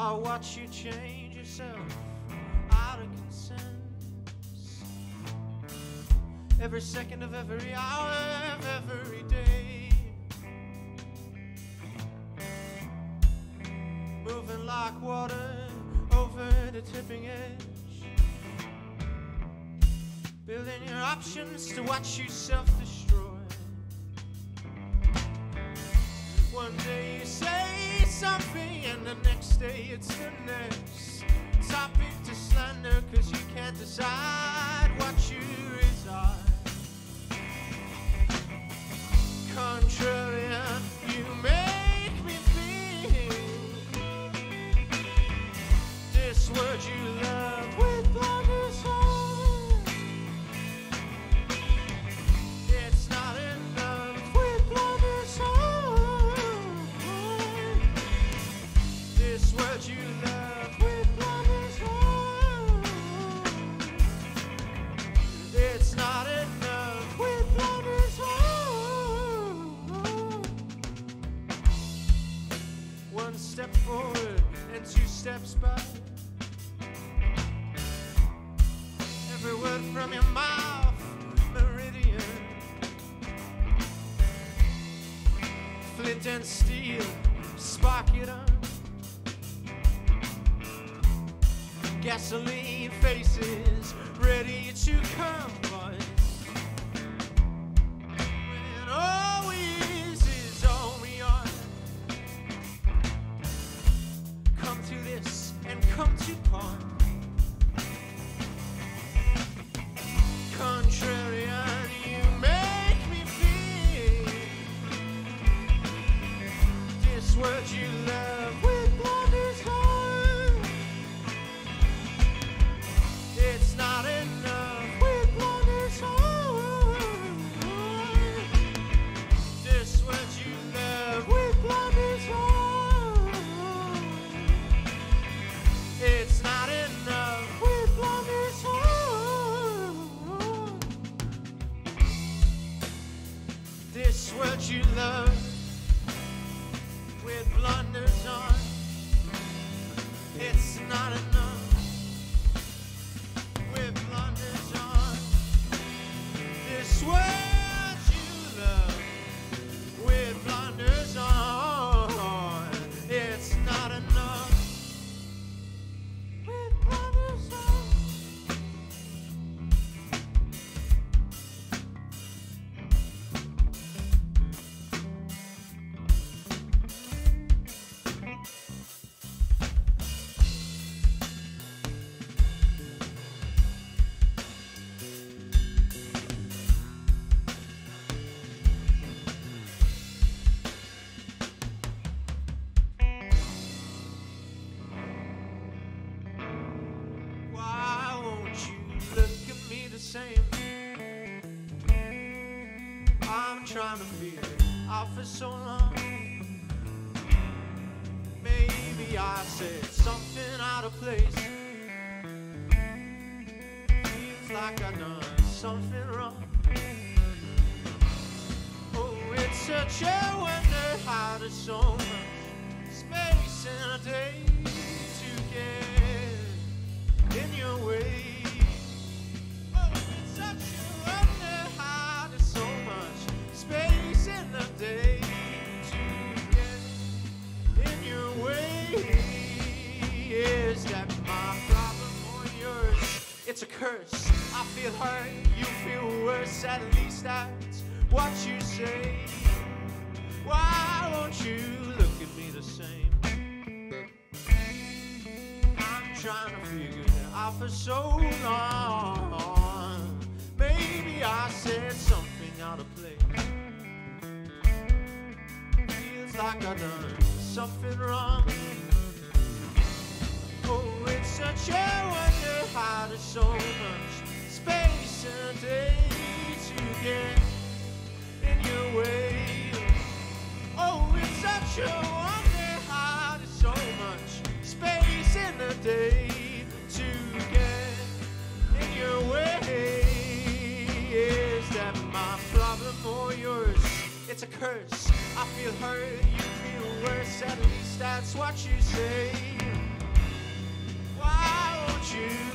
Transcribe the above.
I watch you change yourself out of consensus. Every second of every hour of every day, moving like water over the tipping edge, building your options to watch you self-destroy. One day you say something and the next day it's the next topic to slander, cause you can't decide what you reside. Contrarian, you make me feel this word you love with blinders on. It's not enough with blinders on. This word you love with blinders on. It's not enough with blinders on. One step forward and two steps back. Every word from your mouth, meridian, flint and steel, spark it up. Gasoline faces ready to compromise. When all is all we are. Come to this and come to part. Contrarian, you make me feel this word you love with blinders on. This word you love with blunders on. It's not enough with blunders on. This word you love with blunders on. It's not enough with blunders on. Same. I'm trying to feel out for so long. Maybe I said something out of place. Feels like I done something wrong. Oh, it's such a wonder how there's so much space in a day to get in your way. Is that my problem or yours? It's a curse. I feel hurt, you feel worse. At least that's what you say. Why won't you look at me the same? I'm trying to figure it out for so long. Maybe I said something out of place. Feels like I done something wrong. Oh, it's such a wonder how there's so much space and day to get in your way. Oh, it's such a wonder how there's so much space in a day to get in your way. Is that my problem or yours? It's a curse. I feel hurt, you feel worse. At least that's what you say. you.